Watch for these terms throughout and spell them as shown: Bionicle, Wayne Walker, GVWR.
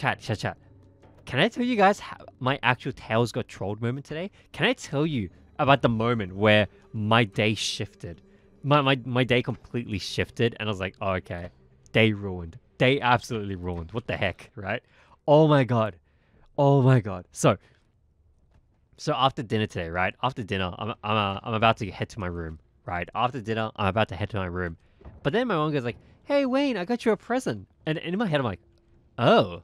Chat. Can I tell you guys how my actual Tails Got Trolled moment today? Can I tell you about the moment where my day shifted? My day completely shifted, and I was like, oh, okay. Day ruined. Day absolutely ruined. What the heck, right? Oh my god. So after dinner today, right? After dinner, I'm about to head to my room, right? But then my mom goes like, hey, Wayne, I got you a present. And in my head, I'm like, oh.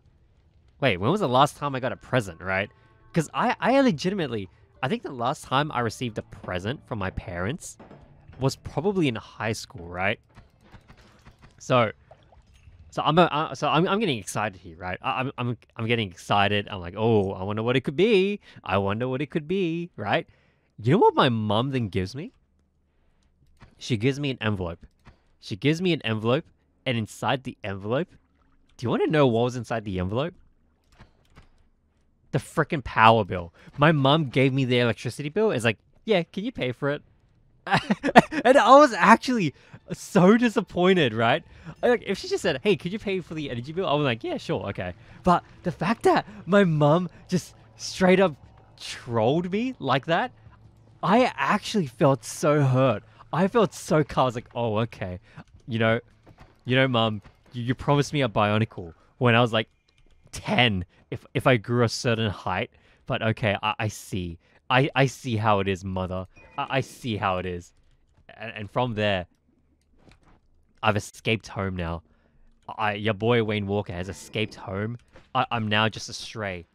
Wait, when was the last time I got a present, right? Because I legitimately, I think the last time I received a present from my parents was probably in high school, right? So I'm getting excited here, right? I'm getting excited. I'm like, oh, I wonder what it could be. Right? You know what my mom then gives me? She gives me an envelope. And inside the envelope, do you want to know what was inside the envelope? The freaking power bill. My mom gave me the electricity bill. It's like, yeah, can you pay for it? And I was actually so disappointed, right? Like, if she just said, hey, could you pay for the energy bill? I was like, yeah, sure, okay. But the fact that my mom just straight up trolled me like that, I actually felt so hurt. I felt so calm. I was like, oh, okay. You know, mom, you promised me a Bionicle when I was like 10 if I grew a certain height. But okay, I see. I see how it is, mother. I see how it is. And from there, I've escaped home now. Your boy Wayne Walker has escaped home. I'm now just a stray